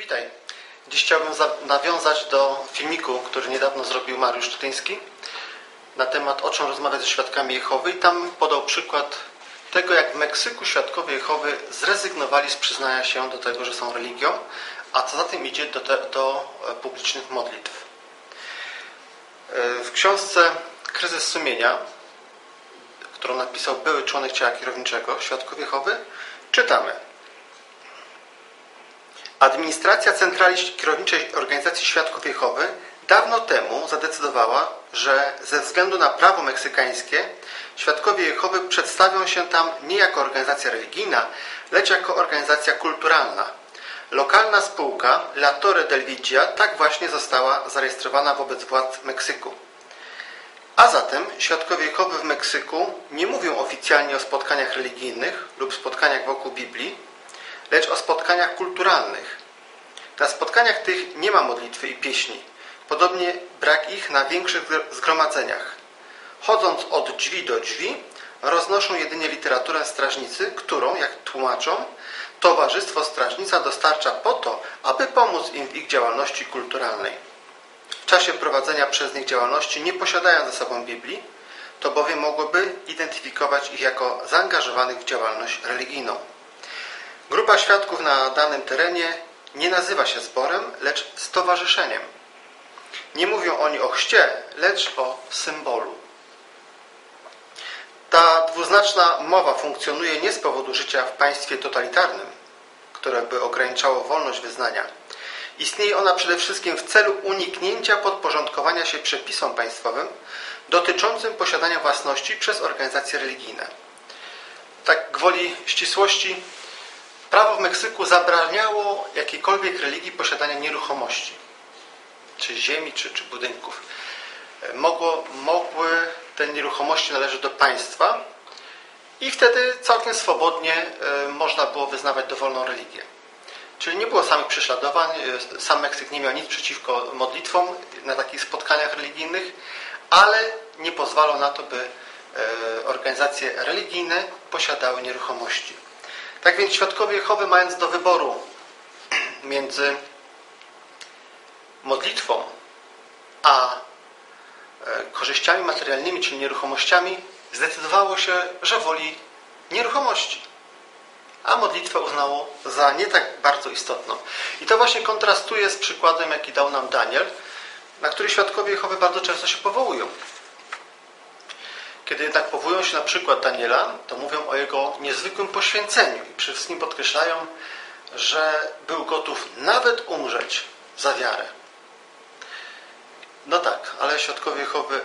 Witaj. Dziś chciałbym nawiązać do filmiku, który niedawno zrobił Mariusz Tutyński na temat o czym rozmawiać ze świadkami Jehowy. I tam podał przykład tego, jak w Meksyku świadkowie Jehowy zrezygnowali z przyznania się do tego, że są religią, a co za tym idzie do publicznych modlitw. W książce Kryzys sumienia, którą napisał były członek ciała kierowniczego Świadków Jehowy, czytamy: administracja centrali kierowniczej organizacji Świadków Jehowy dawno temu zadecydowała, że ze względu na prawo meksykańskie Świadkowie Jehowy przedstawią się tam nie jako organizacja religijna, lecz jako organizacja kulturalna. Lokalna spółka La Torre del Vigia tak właśnie została zarejestrowana wobec władz Meksyku. A zatem Świadkowie Jehowy w Meksyku nie mówią oficjalnie o spotkaniach religijnych lub spotkaniach wokół Biblii, lecz o spotkaniach kulturalnych. Na spotkaniach tych nie ma modlitwy i pieśni, podobnie brak ich na większych zgromadzeniach. Chodząc od drzwi do drzwi, roznoszą jedynie literaturę strażnicy, którą, jak tłumaczą, Towarzystwo Strażnica dostarcza po to, aby pomóc im w ich działalności kulturalnej. W czasie prowadzenia przez nich działalności nie posiadają ze sobą Biblii, to bowiem mogłoby identyfikować ich jako zaangażowanych w działalność religijną. Grupa świadków na danym terenie nie nazywa się zborem, lecz stowarzyszeniem. Nie mówią oni o chrzcie, lecz o symbolu. Ta dwuznaczna mowa funkcjonuje nie z powodu życia w państwie totalitarnym, które by ograniczało wolność wyznania. Istnieje ona przede wszystkim w celu uniknięcia podporządkowania się przepisom państwowym dotyczącym posiadania własności przez organizacje religijne. Tak gwoli ścisłości, prawo w Meksyku zabraniało jakiejkolwiek religii posiadania nieruchomości, czy ziemi, czy budynków. Mogły te nieruchomości należeć do państwa i wtedy całkiem swobodnie można było wyznawać dowolną religię. Czyli nie było samych prześladowań, sam Meksyk nie miał nic przeciwko modlitwom na takich spotkaniach religijnych, ale nie pozwalał na to, by organizacje religijne posiadały nieruchomości. Tak więc Świadkowie Jehowy, mając do wyboru między modlitwą a korzyściami materialnymi, czyli nieruchomościami, zdecydowało się, że woli nieruchomości, a modlitwę uznało za nie tak bardzo istotną. I to właśnie kontrastuje z przykładem, jaki dał nam Daniel, na który Świadkowie Jehowy bardzo często się powołują. Kiedy jednak powołują się na przykład Daniela, to mówią o jego niezwykłym poświęceniu i przede wszystkim podkreślają, że był gotów nawet umrzeć za wiarę. No tak, ale Świadkowie Jehowy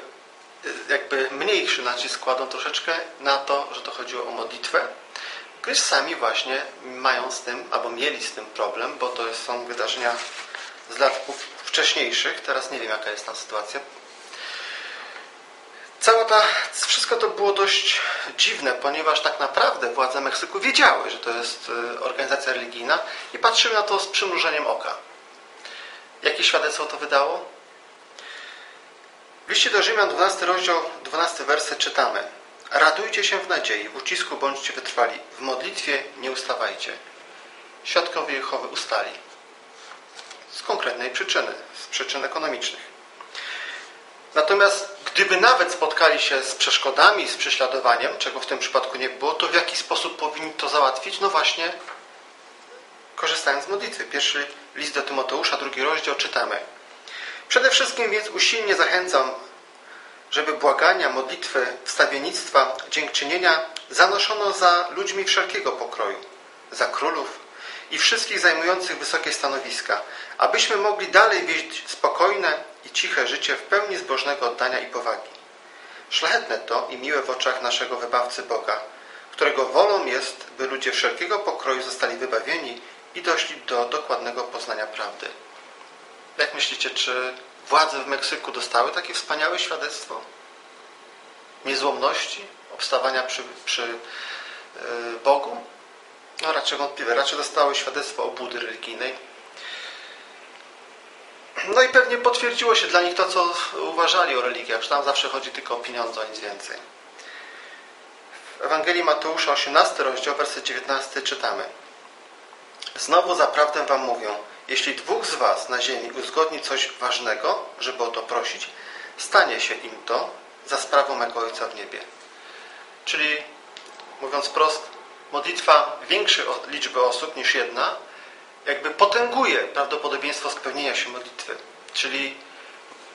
jakby mniejszy nacisk kładą troszeczkę na to, że to chodziło o modlitwę, gdyż sami właśnie mają z tym, albo mieli z tym problem, bo to są wydarzenia z lat wcześniejszych. Teraz nie wiem, jaka jest ta sytuacja. Wszystko to było dość dziwne, ponieważ tak naprawdę władze Meksyku wiedziały, że to jest organizacja religijna i patrzyły na to z przymrużeniem oka. Jakie świadectwo to wydało? W liście do Rzymian, 12 rozdział, 12 werset czytamy: radujcie się w nadziei, w ucisku bądźcie wytrwali, w modlitwie nie ustawajcie. Świadkowie Jehowy ustali. Z konkretnej przyczyny, z przyczyn ekonomicznych. Natomiast gdyby nawet spotkali się z przeszkodami, z prześladowaniem, czego w tym przypadku nie było, to w jaki sposób powinni to załatwić? No właśnie, korzystając z modlitwy. Pierwszy list do Tymoteusza, 2 rozdział, czytamy: przede wszystkim więc usilnie zachęcam, żeby błagania, modlitwy, wstawiennictwa, dziękczynienia zanoszono za ludźmi wszelkiego pokroju, za królów i wszystkich zajmujących wysokie stanowiska, abyśmy mogli dalej wieść spokojne i ciche życie w pełni zbożnego oddania i powagi. Szlachetne to i miłe w oczach naszego Wybawcy Boga, którego wolą jest, by ludzie wszelkiego pokroju zostali wybawieni i doszli do dokładnego poznania prawdy. Jak myślicie, czy władze w Meksyku dostały takie wspaniałe świadectwo niezłomności, obstawania przy Bogu? No raczej wątpliwe, raczej dostały świadectwo obłudy religijnej. No i pewnie potwierdziło się dla nich to, co uważali o religiach, że tam zawsze chodzi tylko o pieniądze, o nic więcej. W Ewangelii Mateusza, 18 rozdział, werset 19 czytamy: Znowu zaprawdę wam mówię, jeśli dwóch z was na ziemi uzgodni coś ważnego, żeby o to prosić, stanie się im to za sprawą mego Ojca w niebie. Czyli, mówiąc prosto, modlitwa większej liczby osób niż jedna jakby potęguje prawdopodobieństwo spełnienia się modlitwy. Czyli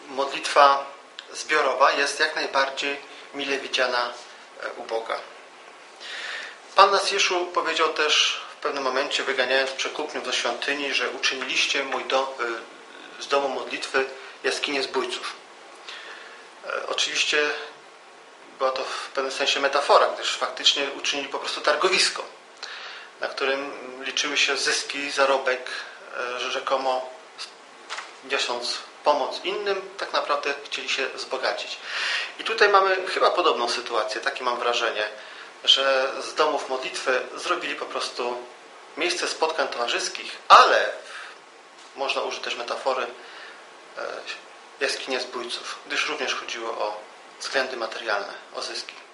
modlitwa zbiorowa jest jak najbardziej mile widziana u Boga. Pan nasz Jeszu powiedział też w pewnym momencie, wyganiając przekupniów do świątyni, że uczyniliście mój dom, z domu modlitwy jaskinię zbójców. Oczywiście była to w pewnym sensie metafora, gdyż faktycznie uczynili po prostu targowisko, na którym liczyły się zyski, zarobek, że rzekomo niosąc pomoc innym, tak naprawdę chcieli się wzbogacić. I tutaj mamy chyba podobną sytuację, takie mam wrażenie, że z domów modlitwy zrobili po prostu miejsce spotkań towarzyskich, ale można użyć też metafory jaskinie zbójców, gdyż również chodziło o względy materialne, o zyski.